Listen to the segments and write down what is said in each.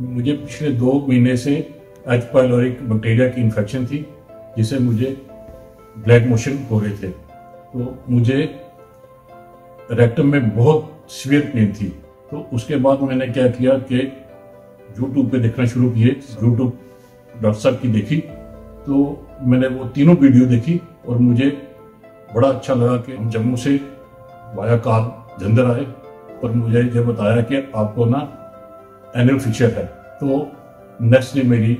मुझे पिछले 2 महीने से एच. पाइलोरी बैक्टीरिया की इन्फेक्शन थी, जिससे मुझे ब्लैक मोशन हो रहे थे। तो मुझे रेक्टम में बहुत सीवियर पेन थी। तो उसके बाद मैंने क्या किया कि यूट्यूब पे देखना शुरू किए। यूट्यूब डॉक्टर साहब की देखी, तो मैंने वो तीनों वीडियो देखी और मुझे बड़ा अच्छा लगा कि हम जम्मू से वाया कार जलंधर आए और मुझे ये बताया कि आपको ना एनल फिशर है। तो नेक्स्ट डे मेरी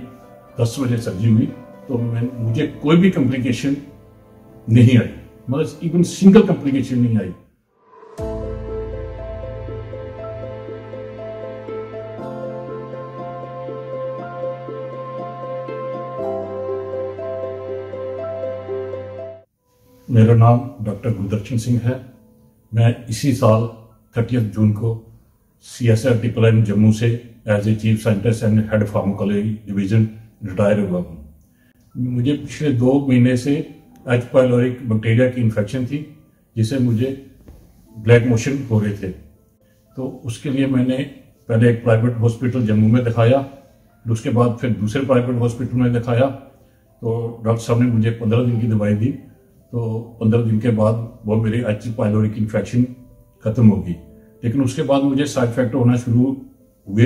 10 बजे सर्जरी हुई। तो मुझे कोई भी कॉम्प्लिकेशन नहीं आई, मतलब इवन सिंगल कॉम्प्लिकेशन नहीं आई। मेरा नाम डॉक्टर गुरदर्शन सिंह है। मैं इसी साल 30 जून को CSIR डिप्लोमा जम्मू से as a chief scientist and head pharmacology division retire हुआ हूँ। मुझे पिछले 2 महीने से एच. पाइलोरी बैक्टीरिया की इन्फेक्शन थी, जिससे मुझे ब्लैक मोशन हो रहे थे। तो उसके लिए मैंने पहले एक प्राइवेट हॉस्पिटल जम्मू में दिखाया, उसके बाद फिर दूसरे प्राइवेट हॉस्पिटल में दिखाया। तो डॉक्टर साहब ने मुझे 15 दिन की दवाई दी। तो 15 दिन के बाद वो मेरी एच. पाइलोरी की इन्फेक्शन ख़त्म होगी, लेकिन उसके बाद मुझे साइड इफेक्ट होना शुरू हुए।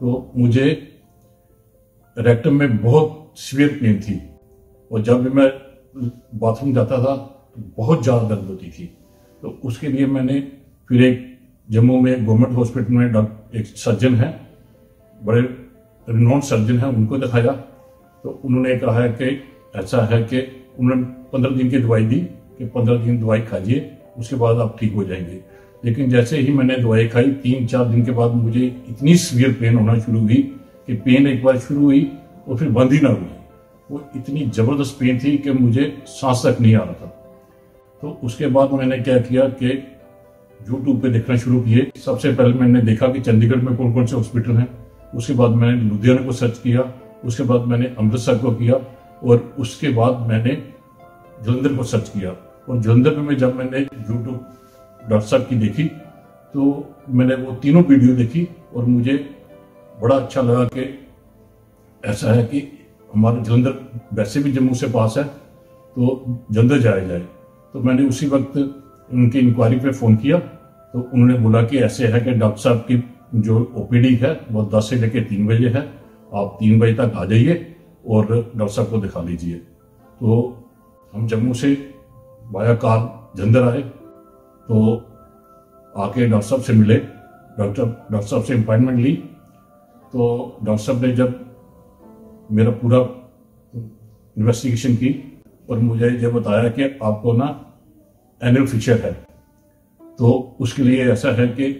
तो मुझे रेक्टम में बहुत सीवियर पेन थी और जब भी मैं बाथरूम जाता था तो बहुत ज़्यादा दर्द होती थी। तो उसके लिए मैंने फिर एक जम्मू में गवर्नमेंट हॉस्पिटल में डॉक्टर एक सर्जन हैं, बड़े रिनोन सर्जन हैं, उनको दिखाया। तो उन्होंने कहा है कि ऐसा है कि उन्होंने 15 दिन की दवाई दी कि 15 दिन दवाई खाइए, उसके बाद आप ठीक हो जाएंगे। लेकिन जैसे ही मैंने दवाई खाई 3-4 दिन के बाद मुझे इतनी सीवियर पेन होना शुरू हुई कि पेन एक बार शुरू हुई और फिर बंद ही ना हुई। वो इतनी ज़बरदस्त पेन थी कि मुझे सांस तक नहीं आ रहा था। तो उसके बाद मैंने क्या किया कि यूट्यूब पे देखना शुरू किए। सबसे पहले मैंने देखा कि चंडीगढ़ में कौन कौन से हॉस्पिटल हैं। उसके बाद मैंने लुधियाना को सर्च किया, उसके बाद मैंने अमृतसर को किया और उसके बाद मैंने जलंधर को सर्च किया। और जलंधर में जब मैंने यूट्यूब डॉक्टर साहब की देखी, तो मैंने वो तीनों वीडियो देखी और मुझे बड़ा अच्छा लगा कि ऐसा है कि हमारे जलंधर वैसे भी जम्मू से पास है, तो जलंधर जाया जाए। तो मैंने उसी वक्त उनकी इंक्वायरी पे फ़ोन किया। तो उन्होंने बोला कि ऐसे है कि डॉक्टर साहब की जो ओपीडी है वो 10 से लेकर 3 बजे है, आप 3 बजे तक आ जाइए और डॉक्टर साहब को दिखा लीजिए। तो हम जम्मू से वाया कार जलंधर आए। तो आके डॉक्टर साहब से मिले, डॉक्टर साहब से अपॉइंटमेंट ली। तो डॉक्टर साहब ने जब मेरा पूरा इन्वेस्टिगेशन की और मुझे ये बताया कि आपको ना एनल फिशर है। तो उसके लिए ऐसा है कि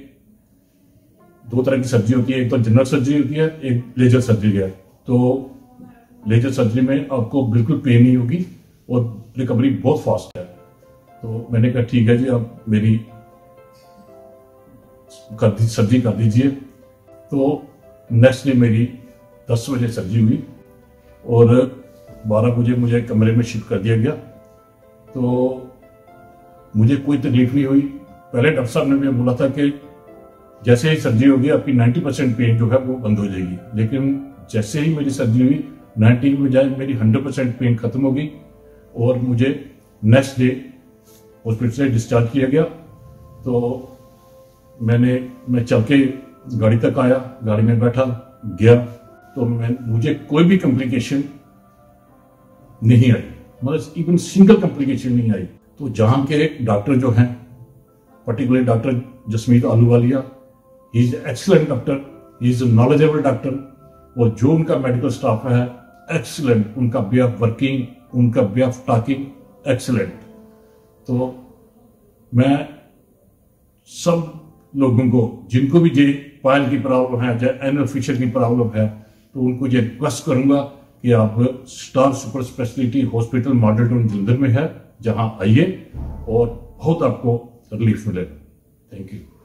2 तरह की सर्जरी होती है, एक तो जनरल सर्जरी होती है, एक लेजर सर्जरी है। तो लेजर सर्जरी में आपको बिल्कुल पेन नहीं होगी और रिकवरी बहुत फास्ट है। तो मैंने कहा ठीक है जी, आप मेरी सर्जरी कर दीजिए। तो नेक्स्ट डे मेरी 10 बजे सर्जरी हुई और 12 बजे मुझे कमरे में शिफ्ट कर दिया गया। तो मुझे कोई तकलीफ नहीं हुई। पहले डॉक्टर साहब ने मुझे बोला था कि जैसे ही सर्जरी होगी आपकी 90% पेन जो है वो बंद हो जाएगी, लेकिन जैसे ही मेरी सर्जरी हुई 90 में जाए मेरी 100% पेन खत्म हो गई और मुझे नेक्स्ट डे हॉस्पिटल से डिस्चार्ज किया गया। तो मैं चल के गाड़ी तक आया, गाड़ी में बैठा गया। तो मुझे कोई भी कॉम्प्लिकेशन नहीं आई, मतलब इवन सिंगल कॉम्प्लिकेशन नहीं आई। तो जहाँ के डॉक्टर जो हैं, particular doctor Jasmeet Ahluwalia, he is excellent doctor, he is knowledgeable doctor और जो उनका मेडिकल स्टाफ है एक्सीलेंट, उनका वे ऑफ वर्किंग, उनका वे ऑफ टॉकिंग एक्सीलेंट। तो मैं सब लोगों को जिनको भी जे पायल की प्रॉब्लम है, चाहे एनल फिशर की प्रॉब्लम है, तो उनको ये रिक्वेस्ट करूंगा कि आप star super speciality hospital model town Jalandhar में है, जहां आइए और बहुत आपको रिलीफ मिलेगा। Thank you.